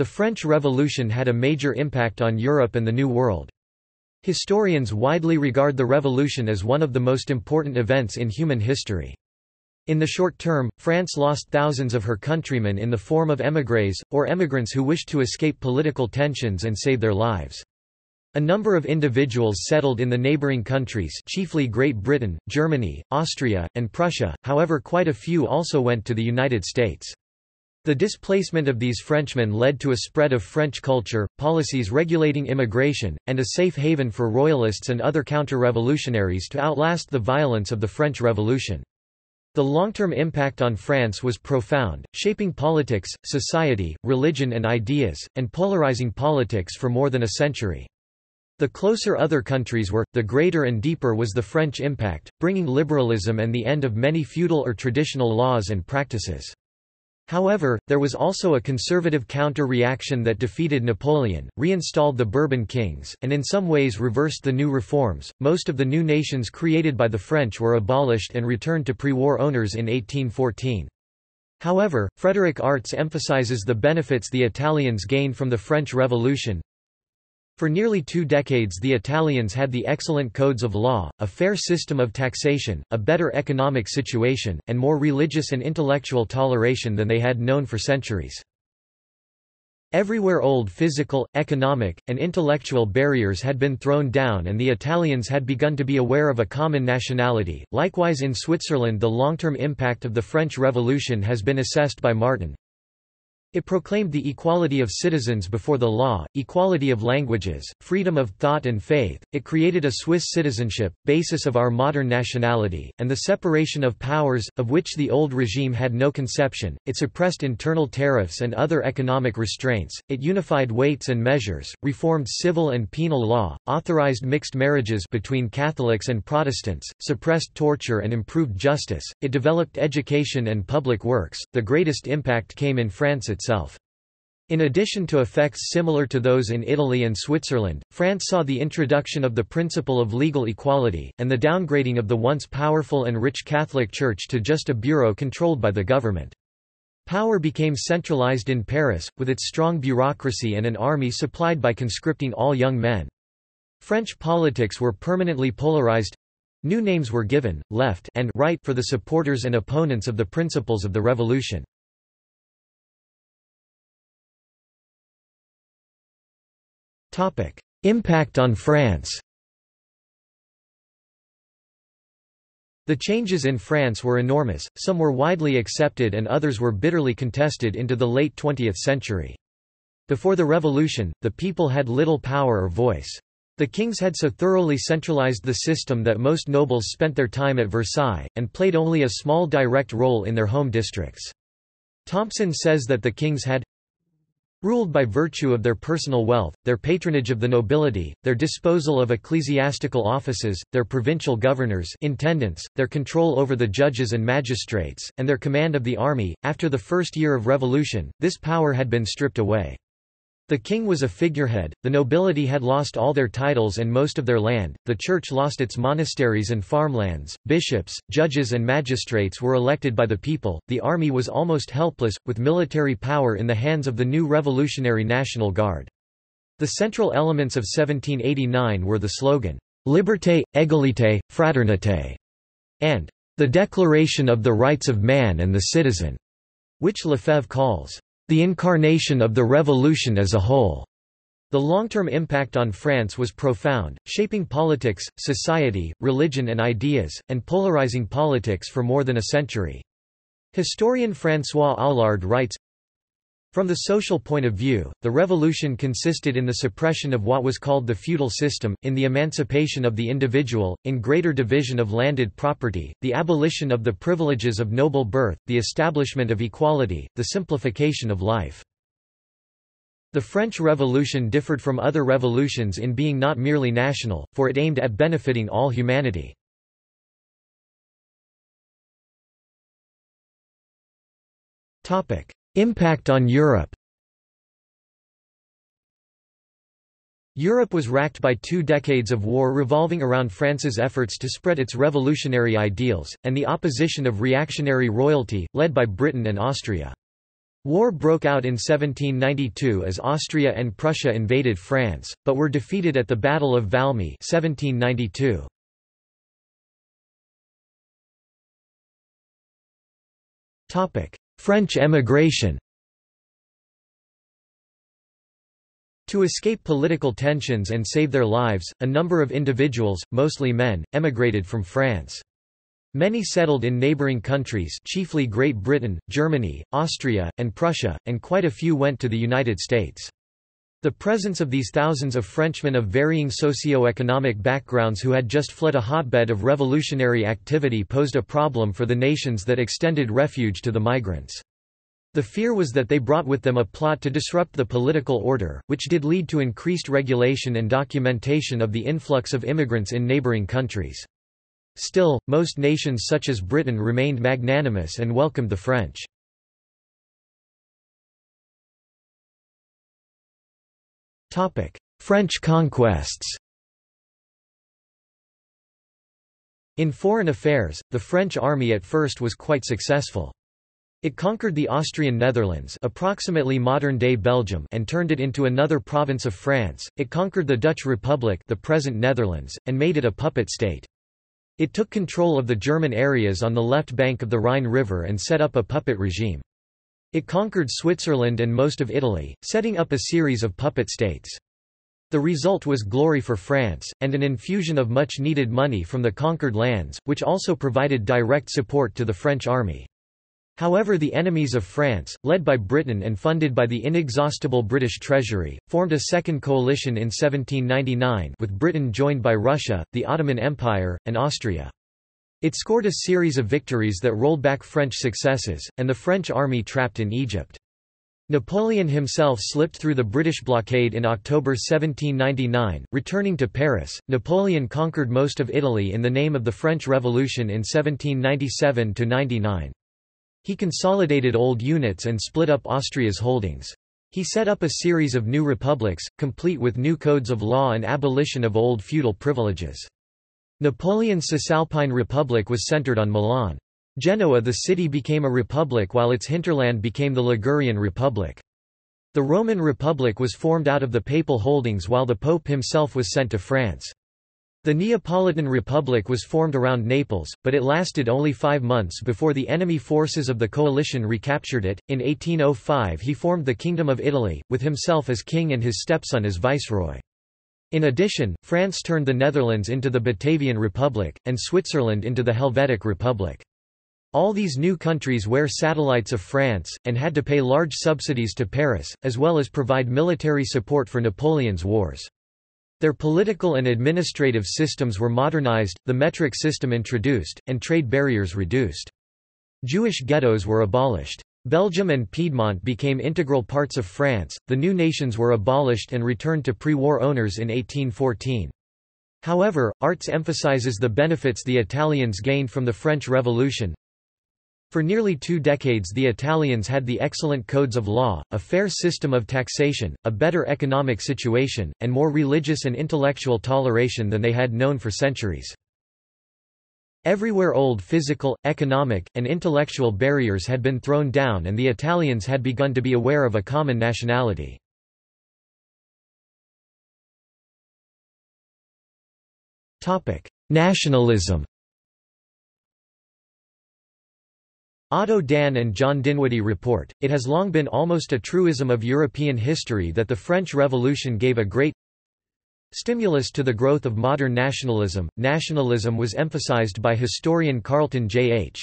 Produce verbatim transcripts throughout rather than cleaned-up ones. The French Revolution had a major impact on Europe and the New World. Historians widely regard the revolution as one of the most important events in human history. In the short term, France lost thousands of her countrymen in the form of émigrés, or emigrants who wished to escape political tensions and save their lives. A number of individuals settled in the neighboring countries, chiefly Great Britain, Germany, Austria, and Prussia, however quite a few also went to the United States. The displacement of these Frenchmen led to a spread of French culture, policies regulating immigration, and a safe haven for royalists and other counter-revolutionaries to outlast the violence of the French Revolution. The long-term impact on France was profound, shaping politics, society, religion and ideas, and polarizing politics for more than a century. The closer other countries were, the greater and deeper was the French impact, bringing liberalism and the end of many feudal or traditional laws and practices. However, there was also a conservative counter-reaction that defeated Napoleon, reinstalled the Bourbon kings, and in some ways reversed the new reforms. Most of the new nations created by the French were abolished and returned to pre-war owners in eighteen fourteen. However, Frédéric Arts emphasizes the benefits the Italians gained from the French Revolution. For nearly two decades the Italians had the excellent codes of law, a fair system of taxation, a better economic situation, and more religious and intellectual toleration than they had known for centuries. Everywhere old physical, economic, and intellectual barriers had been thrown down and the Italians had begun to be aware of a common nationality. Likewise in Switzerland the long-term impact of the French Revolution has been assessed by Martin. It proclaimed the equality of citizens before the law, equality of languages, freedom of thought and faith, it created a Swiss citizenship, basis of our modern nationality, and the separation of powers, of which the old regime had no conception, it suppressed internal tariffs and other economic restraints, it unified weights and measures, reformed civil and penal law, authorized mixed marriages between Catholics and Protestants, suppressed torture and improved justice, it developed education and public works. The greatest impact came in France itself. Itself. In addition to effects similar to those in Italy and Switzerland, France saw the introduction of the principle of legal equality, and the downgrading of the once powerful and rich Catholic Church to just a bureau controlled by the government. Power became centralized in Paris, with its strong bureaucracy and an army supplied by conscripting all young men. French politics were permanently polarized. New names were given, left and right, for the supporters and opponents of the principles of the revolution. Impact on France. The changes in France were enormous, some were widely accepted and others were bitterly contested into the late twentieth century. Before the Revolution, the people had little power or voice. The kings had so thoroughly centralized the system that most nobles spent their time at Versailles, and played only a small direct role in their home districts. Thompson says that the kings had ruled by virtue of their personal wealth, their patronage of the nobility, their disposal of ecclesiastical offices, their provincial governors intendants, their control over the judges and magistrates, and their command of the army. After the first year of revolution, this power had been stripped away. The king was a figurehead, the nobility had lost all their titles and most of their land, the church lost its monasteries and farmlands, bishops, judges and magistrates were elected by the people, the army was almost helpless, with military power in the hands of the new revolutionary National Guard. The central elements of seventeen eighty-nine were the slogan, "Liberté, Égalité, Fraternité," and "The Declaration of the Rights of Man and the Citizen," which Lefebvre calls the incarnation of the revolution as a whole. The long-term impact on France was profound, shaping politics, society, religion and ideas, and polarizing politics for more than a century. Historian François Aulard writes, "From the social point of view, the revolution consisted in the suppression of what was called the feudal system, in the emancipation of the individual, in greater division of landed property, the abolition of the privileges of noble birth, the establishment of equality, the simplification of life." The French Revolution differed from other revolutions in being not merely national, for it aimed at benefiting all humanity. Impact on Europe. Europe was racked by two decades of war revolving around France's efforts to spread its revolutionary ideals, and the opposition of reactionary royalty, led by Britain and Austria. War broke out in seventeen ninety-two as Austria and Prussia invaded France, but were defeated at the Battle of Valmy seventeen ninety-two. French emigration. To escape political tensions and save their lives, a number of individuals, mostly men, emigrated from France. Many settled in neighboring countries, chiefly Great Britain, Germany, Austria, and Prussia, and quite a few went to the United States. The presence of these thousands of Frenchmen of varying socio-economic backgrounds who had just fled a hotbed of revolutionary activity posed a problem for the nations that extended refuge to the migrants. The fear was that they brought with them a plot to disrupt the political order, which did lead to increased regulation and documentation of the influx of immigrants in neighboring countries. Still, most nations such as Britain remained magnanimous and welcomed the French. Topic: French conquests. In foreign affairs, the French army at first was quite successful. It conquered the Austrian Netherlands, approximately modern-day Belgium, and turned it into another province of France. It conquered the Dutch Republic, the present Netherlands, and made it a puppet state. It took control of the German areas on the left bank of the Rhine River and set up a puppet regime. It conquered Switzerland and most of Italy, setting up a series of puppet states. The result was glory for France, and an infusion of much-needed money from the conquered lands, which also provided direct support to the French army. However, the enemies of France, led by Britain and funded by the inexhaustible British treasury, formed a second coalition in seventeen ninety-nine with Britain joined by Russia, the Ottoman Empire, and Austria. It scored a series of victories that rolled back French successes, and the French army trapped in Egypt. Napoleon himself slipped through the British blockade in October seventeen ninety-nine. Returning to Paris, Napoleon conquered most of Italy in the name of the French Revolution in seventeen ninety-seven to ninety-nine. He consolidated old units and split up Austria's holdings. He set up a series of new republics, complete with new codes of law and abolition of old feudal privileges. Napoleon's Cisalpine Republic was centered on Milan. Genoa, the city, became a republic while its hinterland became the Ligurian Republic. The Roman Republic was formed out of the papal holdings while the Pope himself was sent to France. The Neapolitan Republic was formed around Naples, but it lasted only five months before the enemy forces of the coalition recaptured it. In eighteen oh five, he formed the Kingdom of Italy, with himself as king and his stepson as viceroy. In addition, France turned the Netherlands into the Batavian Republic, and Switzerland into the Helvetic Republic. All these new countries were satellites of France, and had to pay large subsidies to Paris, as well as provide military support for Napoleon's wars. Their political and administrative systems were modernized, the metric system introduced, and trade barriers reduced. Jewish ghettos were abolished. Belgium and Piedmont became integral parts of France. The new nations were abolished and returned to pre-war owners in eighteen fourteen. However, Arts emphasizes the benefits the Italians gained from the French Revolution. For nearly two decades the Italians had the excellent codes of law, a fair system of taxation, a better economic situation, and more religious and intellectual toleration than they had known for centuries. Everywhere old physical, economic, and intellectual barriers had been thrown down and the Italians had begun to be aware of a common nationality. Nationalism. Otto Dan and John Dinwiddie report, it has long been almost a truism of European history that the French Revolution gave a great stimulus to the growth of modern nationalism. Nationalism was emphasized by historian Carlton J H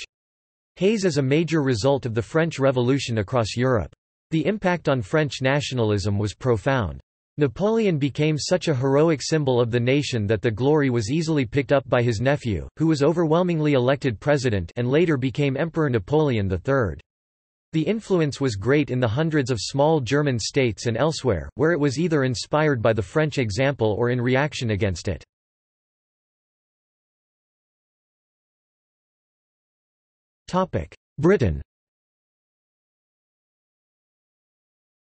Hayes as a major result of the French Revolution across Europe. The impact on French nationalism was profound. Napoleon became such a heroic symbol of the nation that the glory was easily picked up by his nephew, who was overwhelmingly elected president and later became Emperor Napoleon the third. The influence was great in the hundreds of small German states and elsewhere, where it was either inspired by the French example or in reaction against it. Britain.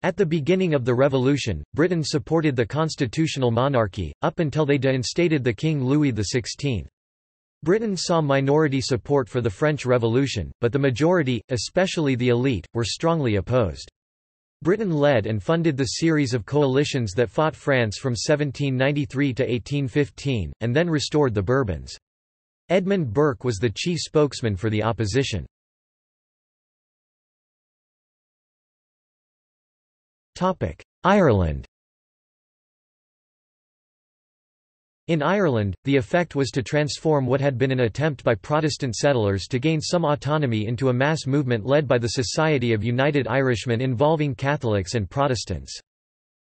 At the beginning of the Revolution, Britain supported the constitutional monarchy, up until they deinstated the King Louis the sixteenth. Britain saw minority support for the French Revolution, but the majority, especially the elite, were strongly opposed. Britain led and funded the series of coalitions that fought France from seventeen ninety-three to eighteen fifteen, and then restored the Bourbons. Edmund Burke was the chief spokesman for the opposition. Ireland. In Ireland, the effect was to transform what had been an attempt by Protestant settlers to gain some autonomy into a mass movement led by the Society of United Irishmen involving Catholics and Protestants.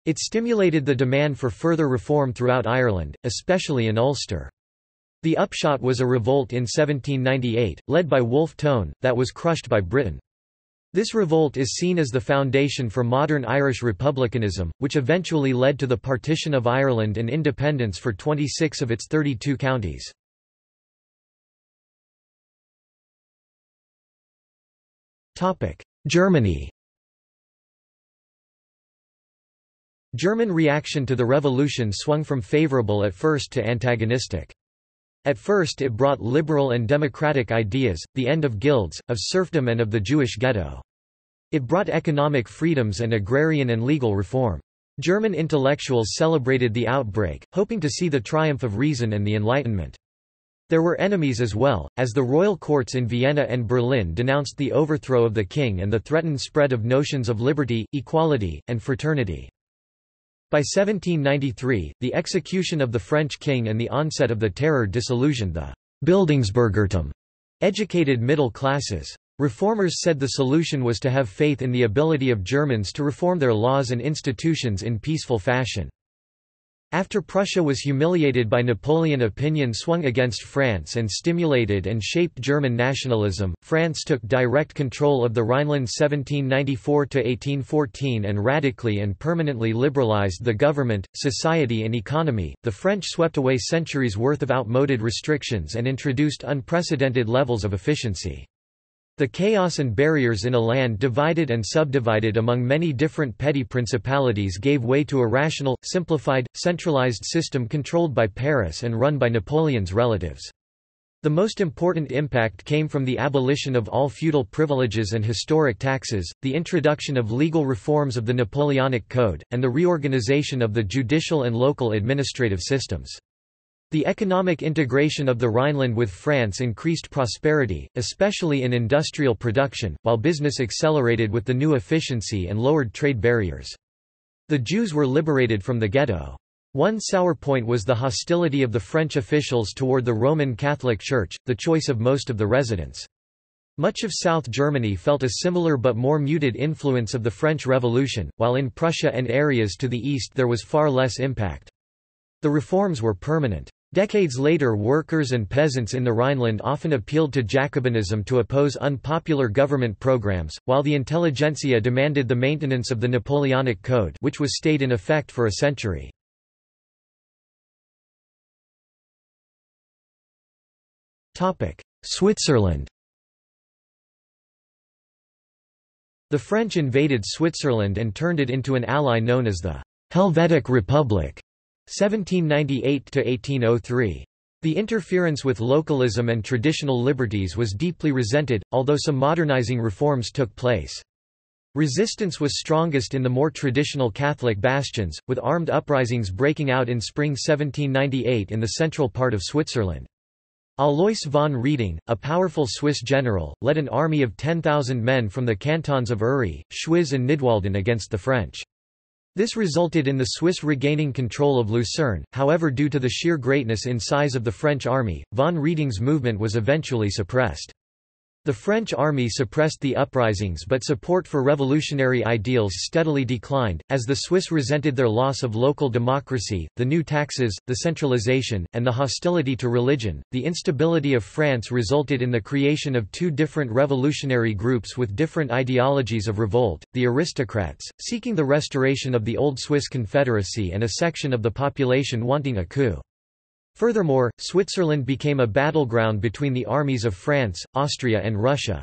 It stimulated the demand for further reform throughout Ireland, especially in Ulster. The upshot was a revolt in seventeen ninety-eight, led by Wolfe Tone, that was crushed by Britain. This revolt is seen as the foundation for modern Irish republicanism, which eventually led to the partition of Ireland and independence for twenty-six of its thirty-two counties. Germany. German reaction to the revolution swung from favourable at first to antagonistic. At first it brought liberal and democratic ideas, the end of guilds, of serfdom and of the Jewish ghetto. It brought economic freedoms and agrarian and legal reform. German intellectuals celebrated the outbreak, hoping to see the triumph of reason and the Enlightenment. There were enemies as well, as the royal courts in Vienna and Berlin denounced the overthrow of the king and the threatened spread of notions of liberty, equality, and fraternity. By seventeen ninety-three, the execution of the French king and the onset of the Terror disillusioned the Bildungsbürgertum, educated middle classes. Reformers said the solution was to have faith in the ability of Germans to reform their laws and institutions in peaceful fashion. After Prussia was humiliated by Napoleon, opinion swung against France and stimulated and shaped German nationalism. France took direct control of the Rhineland seventeen ninety-four to eighteen fourteen and radically and permanently liberalized the government, society and economy. The French swept away centuries worth of outmoded restrictions and introduced unprecedented levels of efficiency. The chaos and barriers in a land divided and subdivided among many different petty principalities gave way to a rational, simplified, centralized system controlled by Paris and run by Napoleon's relatives. The most important impact came from the abolition of all feudal privileges and historic taxes, the introduction of legal reforms of the Napoleonic Code, and the reorganization of the judicial and local administrative systems. The economic integration of the Rhineland with France increased prosperity, especially in industrial production, while business accelerated with the new efficiency and lowered trade barriers. The Jews were liberated from the ghetto. One sour point was the hostility of the French officials toward the Roman Catholic Church, the choice of most of the residents. Much of South Germany felt a similar but more muted influence of the French Revolution, while in Prussia and areas to the east there was far less impact. The reforms were permanent. Decades later, workers and peasants in the Rhineland often appealed to Jacobinism to oppose unpopular government programs, while the intelligentsia demanded the maintenance of the Napoleonic Code, which was stayed in effect for a century. Topic: Switzerland. The French invaded Switzerland and turned it into an ally known as the Helvetic Republic, seventeen ninety-eight to eighteen oh three. The interference with localism and traditional liberties was deeply resented, although some modernizing reforms took place. Resistance was strongest in the more traditional Catholic bastions, with armed uprisings breaking out in spring seventeen ninety-eight in the central part of Switzerland. Alois von Rieding, a powerful Swiss general, led an army of ten thousand men from the cantons of Uri, Schwyz and Nidwalden against the French. This resulted in the Swiss regaining control of Lucerne. However, due to the sheer greatness in size of the French army, von Rieding's movement was eventually suppressed. The French army suppressed the uprisings, but support for revolutionary ideals steadily declined, as the Swiss resented their loss of local democracy, the new taxes, the centralization, and the hostility to religion. The instability of France resulted in the creation of two different revolutionary groups with different ideologies of revolt: the aristocrats, seeking the restoration of the old Swiss Confederacy, and a section of the population wanting a coup. Furthermore, Switzerland became a battleground between the armies of France, Austria and Russia.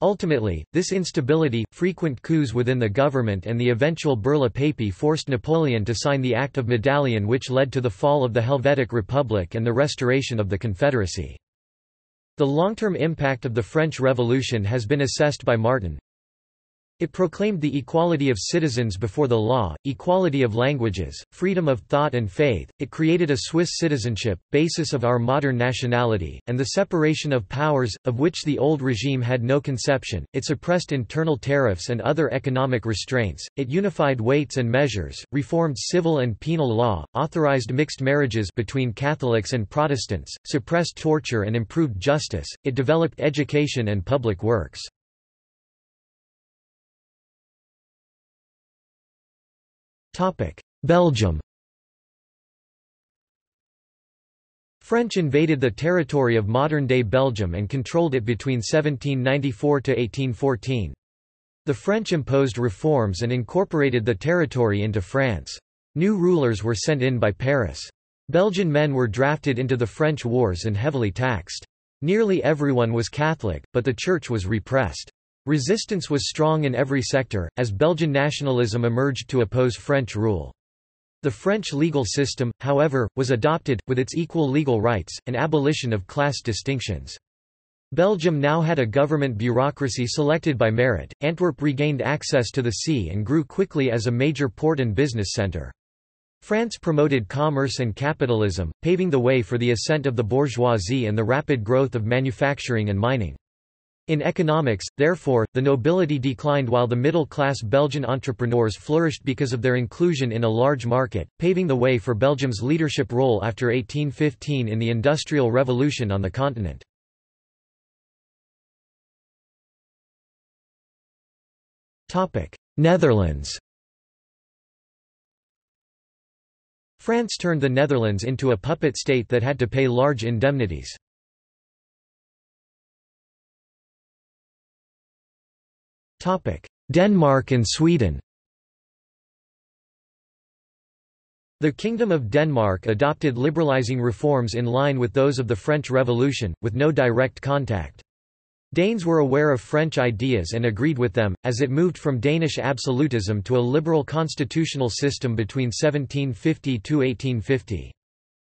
Ultimately, this instability, frequent coups within the government and the eventual Burla Papi forced Napoleon to sign the Act of Medallion, which led to the fall of the Helvetic Republic and the restoration of the Confederacy. The long-term impact of the French Revolution has been assessed by Martin. It proclaimed the equality of citizens before the law, equality of languages, freedom of thought and faith, it created a Swiss citizenship, basis of our modern nationality, and the separation of powers, of which the old regime had no conception, it suppressed internal tariffs and other economic restraints, it unified weights and measures, reformed civil and penal law, authorized mixed marriages between Catholics and Protestants, suppressed torture and improved justice, it developed education and public works. Belgium. French invaded the territory of modern-day Belgium and controlled it between seventeen ninety-four to eighteen fourteen. The French imposed reforms and incorporated the territory into France. New rulers were sent in by Paris. Belgian men were drafted into the French wars and heavily taxed. Nearly everyone was Catholic, but the church was repressed. Resistance was strong in every sector, as Belgian nationalism emerged to oppose French rule. The French legal system, however, was adopted, with its equal legal rights, and abolition of class distinctions. Belgium now had a government bureaucracy selected by merit. Antwerp regained access to the sea and grew quickly as a major port and business centre. France promoted commerce and capitalism, paving the way for the ascent of the bourgeoisie and the rapid growth of manufacturing and mining. In economics, therefore, the nobility declined while the middle-class Belgian entrepreneurs flourished because of their inclusion in a large market, paving the way for Belgium's leadership role after eighteen fifteen in the Industrial Revolution on the continent. Netherlands. France turned the Netherlands into a puppet state that had to pay large indemnities. Denmark and Sweden. The Kingdom of Denmark adopted liberalizing reforms in line with those of the French Revolution, with no direct contact. Danes were aware of French ideas and agreed with them, as it moved from Danish absolutism to a liberal constitutional system between seventeen fifty to eighteen fifty.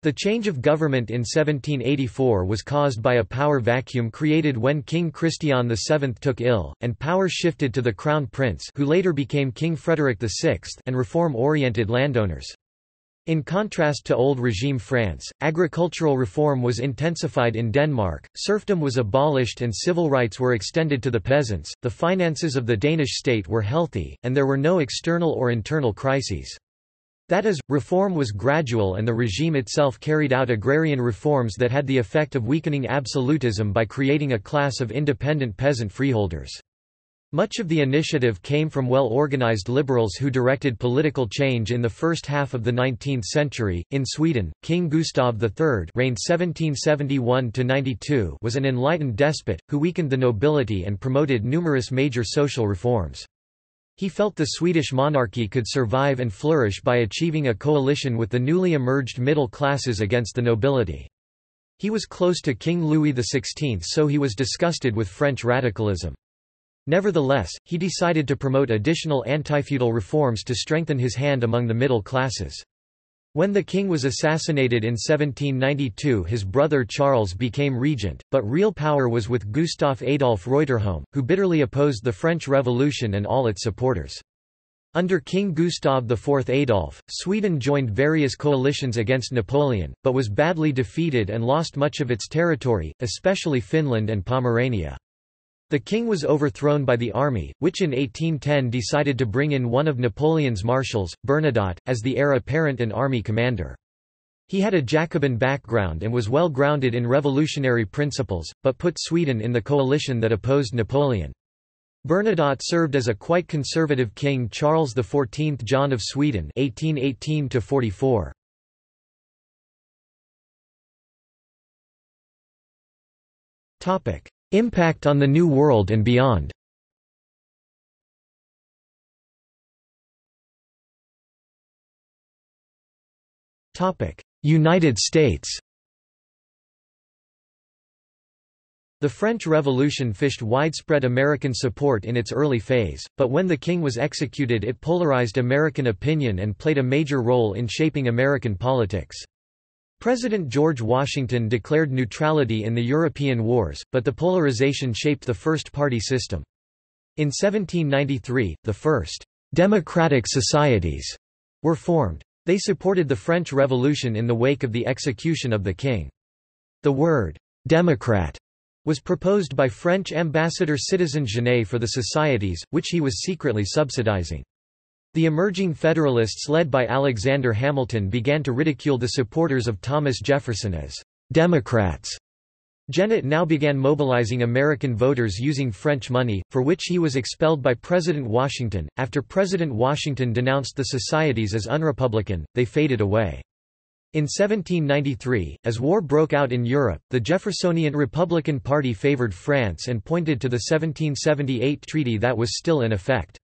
The change of government in seventeen eighty-four was caused by a power vacuum created when King Christian the seventh took ill, and power shifted to the Crown Prince, who later became King Frédéric the sixth, and reform-oriented landowners. In contrast to old regime France, agricultural reform was intensified in Denmark, serfdom was abolished and civil rights were extended to the peasants, the finances of the Danish state were healthy, and there were no external or internal crises. That is, reform was gradual and the regime itself carried out agrarian reforms that had the effect of weakening absolutism by creating a class of independent peasant freeholders. Much of the initiative came from well-organized liberals who directed political change in the first half of the nineteenth century. In Sweden, King Gustav the third reigned seventeen seventy-one to ninety-two was an enlightened despot, who weakened the nobility and promoted numerous major social reforms. He felt the Swedish monarchy could survive and flourish by achieving a coalition with the newly emerged middle classes against the nobility. He was close to King Louis the sixteenth, so he was disgusted with French radicalism. Nevertheless, he decided to promote additional anti-feudal reforms to strengthen his hand among the middle classes. When the king was assassinated in seventeen ninety-two, his brother Charles became regent, but real power was with Gustav Adolf Reuterholm, who bitterly opposed the French Revolution and all its supporters. Under King Gustav the fourth Adolf, Sweden joined various coalitions against Napoleon, but was badly defeated and lost much of its territory, especially Finland and Pomerania. The king was overthrown by the army, which in eighteen ten decided to bring in one of Napoleon's marshals, Bernadotte, as the heir apparent and army commander. He had a Jacobin background and was well grounded in revolutionary principles, but put Sweden in the coalition that opposed Napoleon. Bernadotte served as a quite conservative King Charles the fourteenth John of Sweden eighteen eighteen to forty-four. Impact on the New World and beyond. United States. The French Revolution fished widespread American support in its early phase, but when the king was executed it polarized American opinion and played a major role in shaping American politics. President George Washington declared neutrality in the European wars, but the polarization shaped the first-party system. In seventeen ninety-three, the first «democratic societies» were formed. They supported the French Revolution in the wake of the execution of the king. The word «democrat» was proposed by French ambassador Citizen Genet for the societies, which he was secretly subsidizing. The emerging Federalists led by Alexander Hamilton began to ridicule the supporters of Thomas Jefferson as Democrats. Genet now began mobilizing American voters using French money, for which he was expelled by President Washington. After President Washington denounced the societies as unrepublican, they faded away. In seventeen ninety-three, as war broke out in Europe, the Jeffersonian Republican Party favored France and pointed to the seventeen seventy-eight treaty that was still in effect.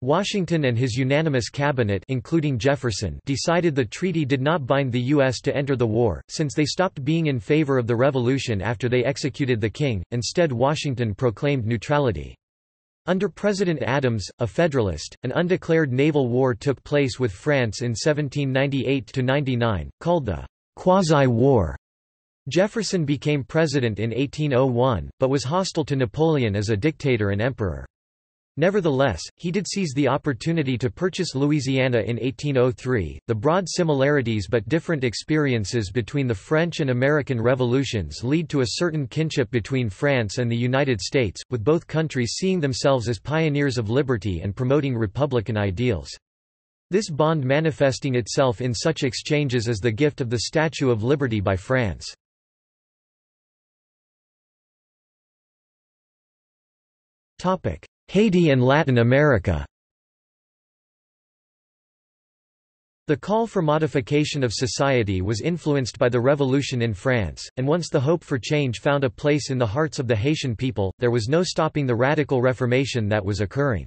Washington and his unanimous cabinet, including Jefferson, decided the treaty did not bind the U S to enter the war, since they stopped being in favor of the revolution after they executed the king. Instead, Washington proclaimed neutrality. Under President Adams, a Federalist, an undeclared naval war took place with France in seventeen ninety-eight to ninety-nine, called the Quasi-War. Jefferson became president in eighteen oh one, but was hostile to Napoleon as a dictator and emperor. Nevertheless, he did seize the opportunity to purchase Louisiana in eighteen oh three. The broad similarities but different experiences between the French and American revolutions lead to a certain kinship between France and the United States, with both countries seeing themselves as pioneers of liberty and promoting republican ideals. This bond manifesting itself in such exchanges as the gift of the Statue of Liberty by France. Topic: Haiti and Latin America. The call for modification of society was influenced by the revolution in France, and once the hope for change found a place in the hearts of the Haitian people, there was no stopping the radical reformation that was occurring.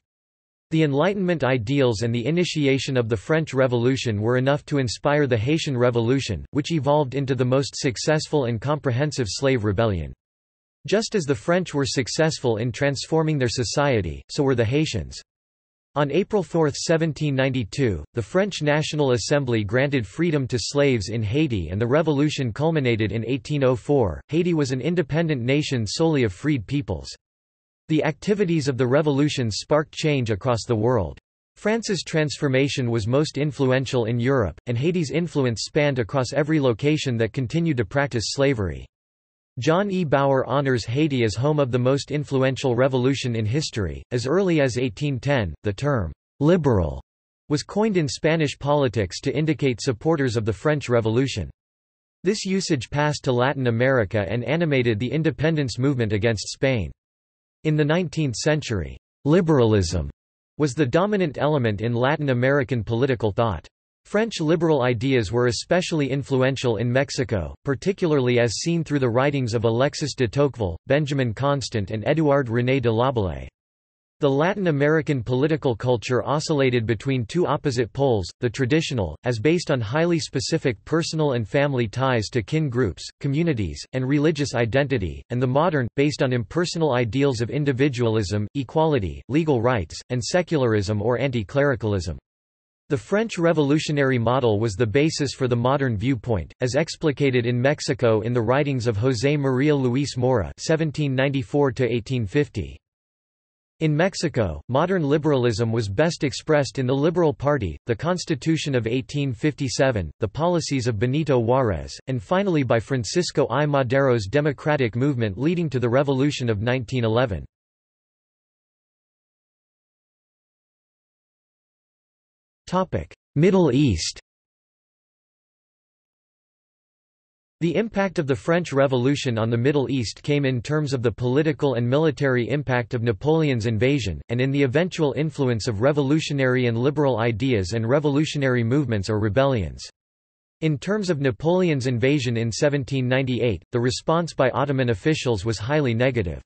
The Enlightenment ideals and the initiation of the French Revolution were enough to inspire the Haitian Revolution, which evolved into the most successful and comprehensive slave rebellion. Just as the French were successful in transforming their society, so were the Haitians. On April fourth, seventeen ninety-two, the French National Assembly granted freedom to slaves in Haiti and the revolution culminated in eighteen oh four. Haiti was an independent nation solely of freed peoples. The activities of the revolution sparked change across the world. France's transformation was most influential in Europe, and Haiti's influence spanned across every location that continued to practice slavery. John E. Bauer honors Haiti as home of the most influential revolution in history. As early as eighteen ten, the term liberal was coined in Spanish politics to indicate supporters of the French Revolution. This usage passed to Latin America and animated the independence movement against Spain. In the nineteenth century, liberalism was the dominant element in Latin American political thought. French liberal ideas were especially influential in Mexico, particularly as seen through the writings of Alexis de Tocqueville, Benjamin Constant and Édouard René de Laboulaye. The Latin American political culture oscillated between two opposite poles, the traditional, as based on highly specific personal and family ties to kin groups, communities, and religious identity, and the modern, based on impersonal ideals of individualism, equality, legal rights, and secularism or anti-clericalism. The French revolutionary model was the basis for the modern viewpoint, as explicated in Mexico in the writings of José María Luis Mora (seventeen ninety-four to eighteen fifty). In Mexico, modern liberalism was best expressed in the Liberal Party, the Constitution of eighteen fifty-seven, the policies of Benito Juárez, and finally by Francisco I. Madero's democratic movement leading to the Revolution of nineteen eleven. Middle East. The impact of the French Revolution on the Middle East came in terms of the political and military impact of Napoleon's invasion, and in the eventual influence of revolutionary and liberal ideas and revolutionary movements or rebellions. In terms of Napoleon's invasion in seventeen ninety-eight, the response by Ottoman officials was highly negative.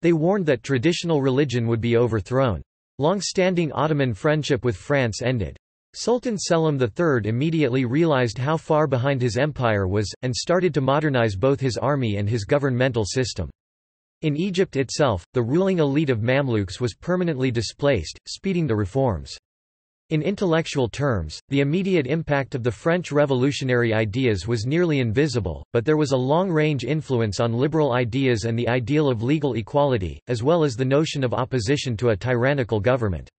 They warned that traditional religion would be overthrown. Long-standing Ottoman friendship with France ended. Sultan Selim the third immediately realized how far behind his empire was, and started to modernize both his army and his governmental system. In Egypt itself, the ruling elite of Mamluks was permanently displaced, speeding the reforms. In intellectual terms, the immediate impact of the French revolutionary ideas was nearly invisible, but there was a long-range influence on liberal ideas and the ideal of legal equality, as well as the notion of opposition to a tyrannical government.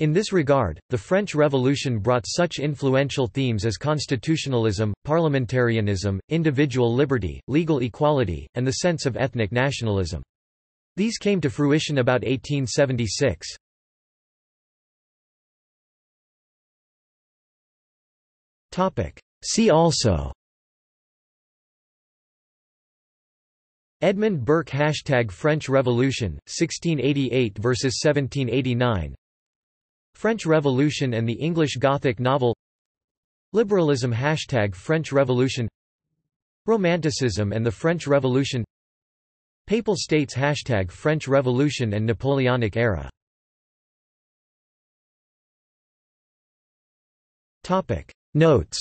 In this regard, the French Revolution brought such influential themes as constitutionalism, parliamentarianism, individual liberty, legal equality, and the sense of ethnic nationalism. These came to fruition about eighteen seventy-six. See also Edmund Burke hashtag French Revolution, sixteen eighty-eight versus seventeen eighty-nine French Revolution and the English Gothic novel Liberalism hashtag French Revolution Romanticism and the French Revolution Papal States hashtag French Revolution and Napoleonic era. Notes.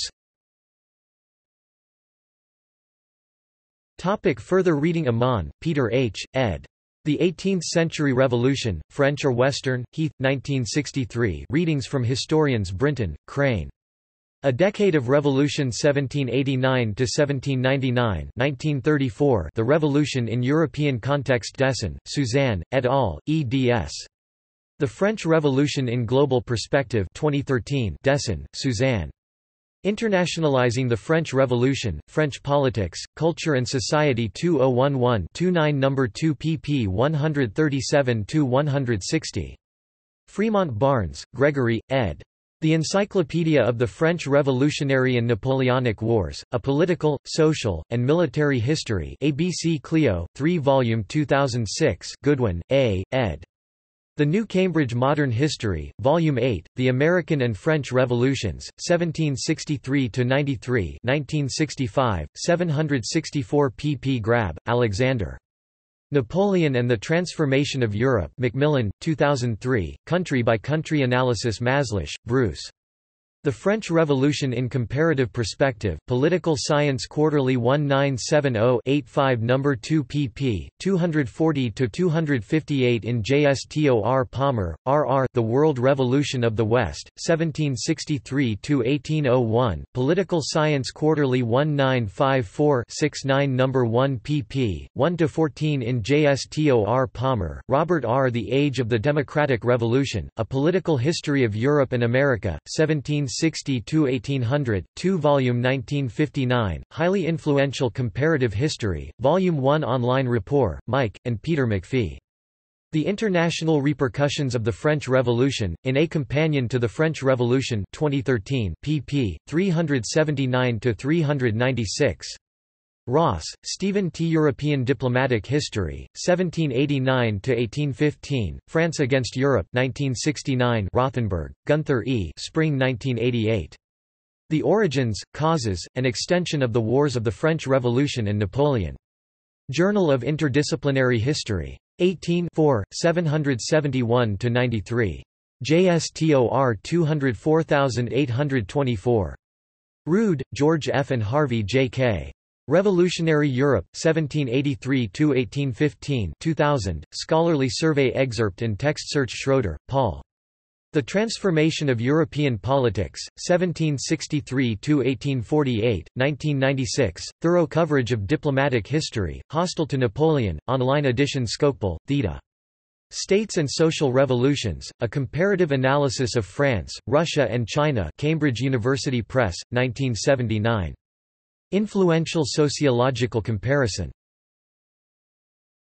Topic further reading Amon, Peter H., ed. The eighteenth century Revolution, French or Western, Heath, nineteen sixty-three Readings from Historians Brinton, Crane. A Decade of Revolution seventeen eighty-nine to seventeen ninety-nine nineteen thirty-four The Revolution in European Context Dessin, Suzanne, et al., eds. The French Revolution in Global Perspective twenty thirteen Dessin, Suzanne. Internationalizing the French Revolution, French Politics, Culture and Society two thousand eleven twenty-nine number two pp one thirty-seven to one sixty. Fremont Barnes, Gregory, ed. The Encyclopedia of the French Revolutionary and Napoleonic Wars, A Political, Social, and Military History A B C Clio, three volume two thousand six Goodwin, A., ed. The New Cambridge Modern History, Volume eight, The American and French Revolutions, seventeen sixty-three to ninety-three nineteen sixty-five, seven sixty-four pp Grab, Alexander. Napoleon and the Transformation of Europe Macmillan, two thousand three, Country by Country Analysis Maslisch, Bruce. The French Revolution in Comparative Perspective, Political Science Quarterly nineteen seventy eighty-five number two pp, two forty to two fifty-eight in J S T O R Palmer, R R The World Revolution of the West, seventeen sixty-three to eighteen oh one, Political Science Quarterly nineteen fifty-four to sixty-nine number one pp, one to fourteen in J S T O R Palmer, Robert R. The Age of the Democratic Revolution, A Political History of Europe and America, seventeen sixty to eighteen hundred, two volume nineteen fifty-nine, Highly Influential Comparative History, Volume one Online Rapport, Mike, and Peter McPhee. The International Repercussions of the French Revolution, in A Companion to the French Revolution twenty thirteen, pp. three seventy-nine to three ninety-six. Ross, Stephen T. European Diplomatic History, seventeen eighty-nine to eighteen fifteen, France against Europe nineteen sixty-nine Rothenberg, Gunther E. Spring nineteen eighty-eight. The Origins, Causes, and Extension of the Wars of the French Revolution and Napoleon. Journal of Interdisciplinary History. eighteen four, seven seventy-one to ninety-three. J S T O R two oh four eight two four. Rood, George F. and Harvey J K. Revolutionary Europe, seventeen eighty-three to eighteen fifteen two thousand, Scholarly Survey Excerpt and Text Search Schroeder, Paul. The Transformation of European Politics, seventeen sixty-three to eighteen forty-eight, nineteen ninety-six, Thorough Coverage of Diplomatic History, Hostile to Napoleon, online edition Skopel, Theta. States and Social Revolutions, A Comparative Analysis of France, Russia and China Cambridge University Press, nineteen seventy-nine. Influential Sociological Comparison.